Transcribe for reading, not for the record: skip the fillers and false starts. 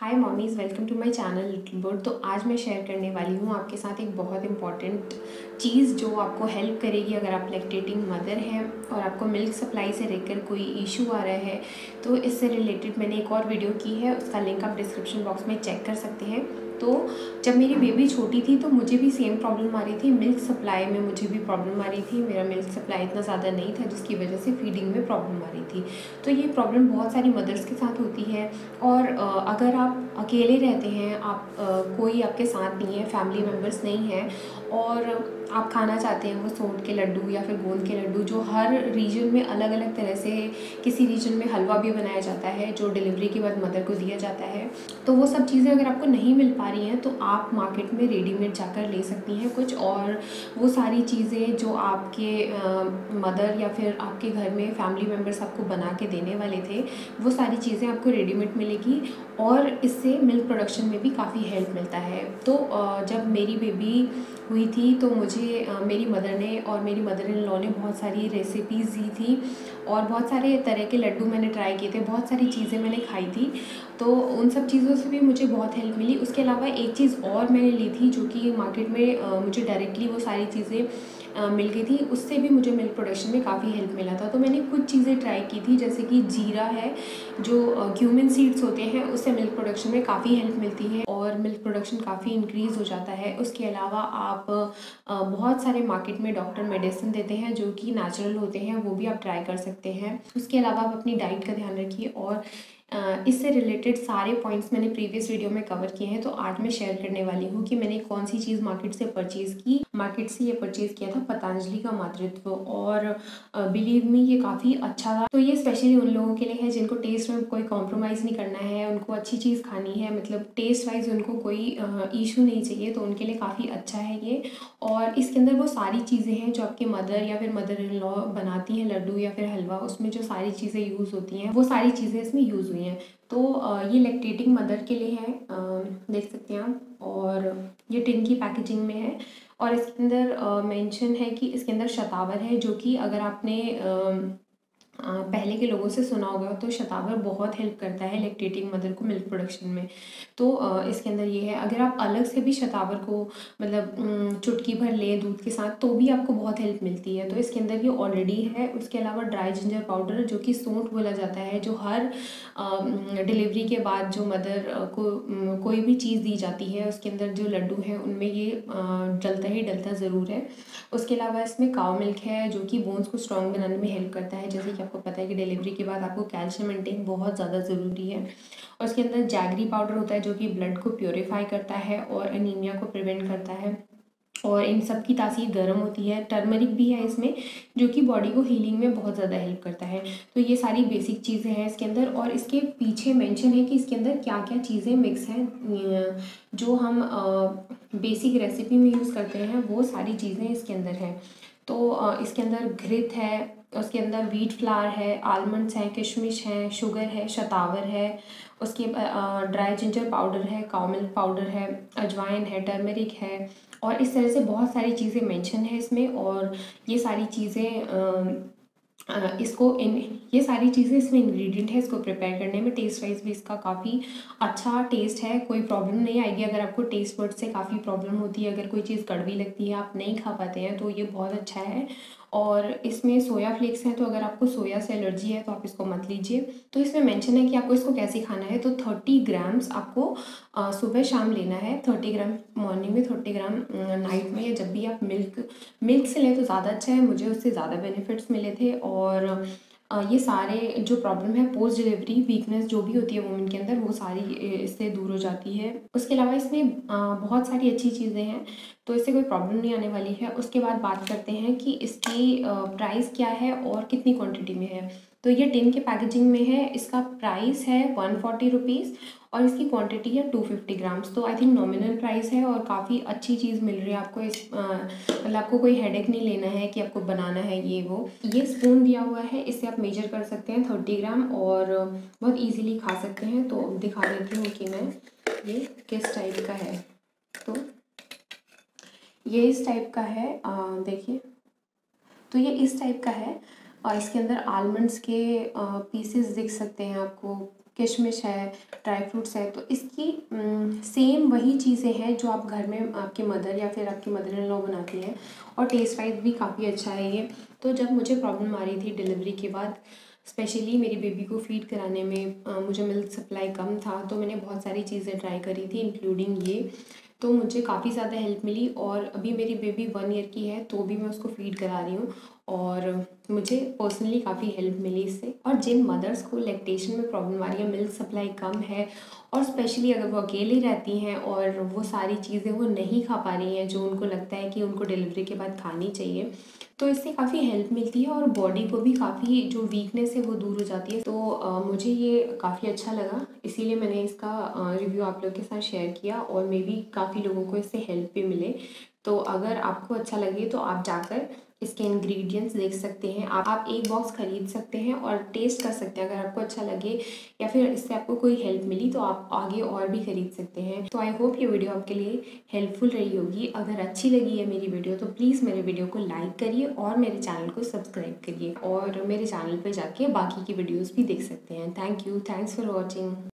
Hi mommies, welcome to my channel little bird. तो आज मैं शेयर करने वाली हूँ आपके साथ एक बहुत इंपॉर्टेंट चीज़ जो आपको हेल्प करेगी अगर आप लैक्टेटिंग मदर हैं और आपको मिल्क सप्लाई से लेकर कोई इशू आ रहा है। तो इससे रिलेटेड मैंने एक और वीडियो की है, उसका लिंक आप डिस्क्रिप्शन बॉक्स में चेक कर सकते हैं। तो जब मेरी बेबी छोटी थी तो मुझे भी सेम प्रॉब्लम आ रही थी, मिल्क सप्लाई में मुझे भी प्रॉब्लम आ रही थी। मेरा मिल्क सप्लाई इतना ज़्यादा नहीं था जिसकी वजह से फीडिंग में प्रॉब्लम आ रही थी। तो ये प्रॉब्लम बहुत सारी मदर्स के साथ होती है। और अगर आप अकेले रहते हैं, आप कोई आपके साथ नहीं है, फैमिली मेम्बर्स नहीं हैं और आप खाना चाहते हैं वो सौंठ के लड्डू या फिर गोंद के लड्डू, जो हर रीजन में अलग अलग तरह से, किसी रीजन में हलवा भी बनाया जाता है जो डिलीवरी के बाद मदर को दिया जाता है। तो वो सब चीज़ें अगर आपको नहीं मिल पा रही हैं तो आप मार्केट में रेडीमेड जाकर ले सकती हैं कुछ, और वो सारी चीज़ें जो आपके मदर या फिर आपके घर में फैमिली मेम्बर्स आपको बना के देने वाले थे, वो सारी चीज़ें आपको रेडीमेड मिलेगी और इससे मिल्क प्रोडक्शन में भी काफ़ी हेल्प मिलता है। तो जब मेरी बेबी हुई थी तो मुझे मेरी मदर ने और मेरी मदर इन लॉ ने बहुत सारी रेसिपीज़ दी थी और बहुत सारे तरह के लड्डू मैंने ट्राई किए थे, बहुत सारी चीज़ें मैंने खाई थी। तो उन सब चीज़ों से भी मुझे बहुत हेल्प मिली। उसके अलावा एक चीज़ और मैंने ली थी जो कि मार्केट में मुझे डायरेक्टली वो सारी चीज़ें मिल गई थी, उससे भी मुझे मिल्क प्रोडक्शन में काफ़ी हेल्प मिला था। तो मैंने कुछ चीज़ें ट्राई की थी, जैसे कि जीरा है, जो क्यूमिन सीड्स होते हैं, उससे मिल्क प्रोडक्शन में काफ़ी हेल्प मिलती है और मिल्क प्रोडक्शन काफ़ी इंक्रीज़ हो जाता है। उसके अलावा आप बहुत सारे मार्केट में डॉक्टर मेडिसिन देते हैं जो कि नेचुरल होते हैं, वो भी आप ट्राई कर सकते हैं। उसके अलावा आप अपनी डाइट का ध्यान रखिए। और इससे रिलेटेड सारे पॉइंट्स मैंने प्रीवियस वीडियो में कवर किए हैं। तो आज मैं शेयर करने वाली हूँ कि मैंने कौन सी चीज़ मार्केट से परचेज़ की। मार्केट से ये परचेज़ किया था पतंजलि का मातृत्व, और बिलीव मी ये काफ़ी अच्छा था। तो ये स्पेशली उन लोगों के लिए है जिनको टेस्ट में कोई कॉम्प्रोमाइज़ नहीं करना है, उनको अच्छी चीज़ खानी है, मतलब टेस्ट वाइज उनको कोई इशू नहीं चाहिए, तो उनके लिए काफ़ी अच्छा है ये। और इसके अंदर वो सारी चीज़ें हैं जो आपके मदर या फिर मदर इन लॉ बनाती हैं, लड्डू या फिर हलवा, उसमें जो सारी चीज़ें यूज़ होती हैं वो सारी चीज़ें इसमें यूज़ हुई हैं। तो ये लैक्टेटिंग मदर के लिए है, देख सकते हैं आप। और ये टिन की पैकेजिंग में है और इसके अंदर मेंशन है कि इसके अंदर शतावर है, जो कि अगर आपने पहले के लोगों से सुना होगा तो शतावर बहुत हेल्प करता है लैक्टेटिंग मदर को मिल्क प्रोडक्शन में। तो इसके अंदर ये है, अगर आप अलग से भी शतावर को मतलब चुटकी भर लें दूध के साथ तो भी आपको बहुत हेल्प मिलती है। तो इसके अंदर ये ऑलरेडी है। उसके अलावा ड्राई जिंजर पाउडर, जो कि सौंठ बोला जाता है, जो हर डिलीवरी के बाद जो मदर को कोई भी चीज़ दी जाती है उसके अंदर जो लड्डू हैं उनमें ये डलता ही डलता ज़रूर है। उसके अलावा इसमें काव मिल्क है जो कि बोन्स को स्ट्रॉन्ग बनाने में हेल्प करता है। जैसे आपको पता है कि डिलीवरी के बाद आपको कैल्शियम इंटेक बहुत ज़्यादा ज़रूरी है। और उसके अंदर जैगरी पाउडर होता है जो कि ब्लड को प्योरीफाई करता है और एनीमिया को प्रिवेंट करता है। और इन सब की तासीर गर्म होती है। टर्मरिक भी है इसमें, जो कि बॉडी को हीलिंग में बहुत ज़्यादा हेल्प करता है। तो ये सारी बेसिक चीज़ें हैं इसके अंदर। और इसके पीछे मेंशन है कि इसके अंदर क्या क्या चीज़ें मिक्स हैं जो हम बेसिक रेसिपी में यूज़ करते हैं, वो सारी चीज़ें इसके अंदर हैं। तो इसके अंदर घृत है, उसके अंदर व्हीट फ्लावर है, आलमंड्स हैं, किशमिश हैं, शुगर है, शतावर है, उसके ड्राई जिंजर पाउडर है, काव मिल्क पाउडर है, अजवाइन है, टर्मरिक है, और इस तरह से बहुत सारी चीज़ें मेंशन है इसमें। और ये सारी चीज़ें इसमें इंग्रेडिएंट है। इसको प्रिपेयर करने में टेस्ट वाइज भी इसका काफ़ी अच्छा टेस्ट है, कोई प्रॉब्लम नहीं आएगी। अगर आपको टेस्ट बर्ड से काफ़ी प्रॉब्लम होती है, अगर कोई चीज़ कड़वी लगती है, आप नहीं खा पाते हैं, तो ये बहुत अच्छा है। और इसमें सोया फ्लेक्स हैं, तो अगर आपको सोया से एलर्जी है तो आप इसको मत लीजिए। तो इसमें मेंशन है कि आपको इसको कैसे खाना है। तो 30 ग्राम्स आपको सुबह शाम लेना है, 30 ग्राम मॉर्निंग में, 30 ग्राम नाइट में, या जब भी आप मिल्क से लें तो ज़्यादा अच्छा है। मुझे उससे ज़्यादा बेनिफिट्स मिले थे। और ये सारे जो प्रॉब्लम है, पोस्ट डिलीवरी वीकनेस जो भी होती है वुमेन के अंदर, वो सारी इससे दूर हो जाती है। उसके अलावा इसमें बहुत सारी अच्छी चीज़ें हैं, तो इससे कोई प्रॉब्लम नहीं आने वाली है। उसके बाद बात करते हैं कि इसकी प्राइस क्या है और कितनी क्वांटिटी में है। तो ये टिन के पैकेजिंग में है, इसका प्राइस है 140 रुपीज़ और इसकी क्वांटिटी है 250 ग्राम्स। तो आई थिंक नॉमिनल प्राइस है और काफ़ी अच्छी चीज़ मिल रही है आपको। इस मतलब आपको कोई हेडेक नहीं लेना है कि आपको बनाना है ये वो। ये स्पून दिया हुआ है, इससे आप मेजर कर सकते हैं 30 ग्राम और बहुत इजीली खा सकते हैं। तो दिखा देती हूँ कि मैं ये किस टाइप का है। तो ये इस टाइप का है, देखिए, तो ये इस टाइप का है और इसके अंदर आलमंड्स के पीसेस दिख सकते हैं आपको, किशमिश है, ड्राई फ्रूट्स है, तो इसकी सेम वही चीज़ें हैं जो आप घर में आपके मदर या फिर आपकी मदर इन लॉ बनाती हैं, और टेस्ट वाइज भी काफ़ी अच्छा है ये। तो जब मुझे प्रॉब्लम आ रही थी डिलीवरी के बाद, स्पेशली मेरी बेबी को फीड कराने में मुझे मिल्क सप्लाई कम था, तो मैंने बहुत सारी चीज़ें ट्राई करी थी इंक्लूडिंग ये, तो मुझे काफ़ी ज़्यादा हेल्प मिली। और अभी मेरी बेबी 1 ईयर की है तो भी मैं उसको फीड करा रही हूँ और मुझे पर्सनली काफ़ी हेल्प मिली इससे। और जिन मदर्स को लैक्टेशन में प्रॉब्लम आ रही है, मिल्क सप्लाई कम है, और स्पेशली अगर वो अकेली रहती हैं और वो सारी चीज़ें वो नहीं खा पा रही हैं जो उनको लगता है कि उनको डिलीवरी के बाद खानी चाहिए, तो इससे काफ़ी हेल्प मिलती है और बॉडी को भी काफ़ी जो वीकनेस है वो दूर हो जाती है। तो मुझे ये काफ़ी अच्छा लगा, इसीलिए मैंने इसका रिव्यू आप लोगों के साथ शेयर किया और मे बी काफ़ी लोगों को इससे हेल्प भी मिले। तो अगर आपको अच्छा लगे तो आप जाकर इसके इंग्रेडिएंट्स देख सकते हैं, आप 1 बॉक्स ख़रीद सकते हैं और टेस्ट कर सकते हैं। अगर आपको अच्छा लगे या फिर इससे आपको कोई हेल्प मिली तो आप आगे और भी ख़रीद सकते हैं। तो आई होप ये वीडियो आपके लिए हेल्पफुल रही होगी। अगर अच्छी लगी है मेरी वीडियो तो प्लीज़ मेरे वीडियो को लाइक करिए और मेरे चैनल को सब्सक्राइब करिए और मेरे चैनल पर जाके बाकी की वीडियोज़ भी देख सकते हैं। Thank you, thanks for watching.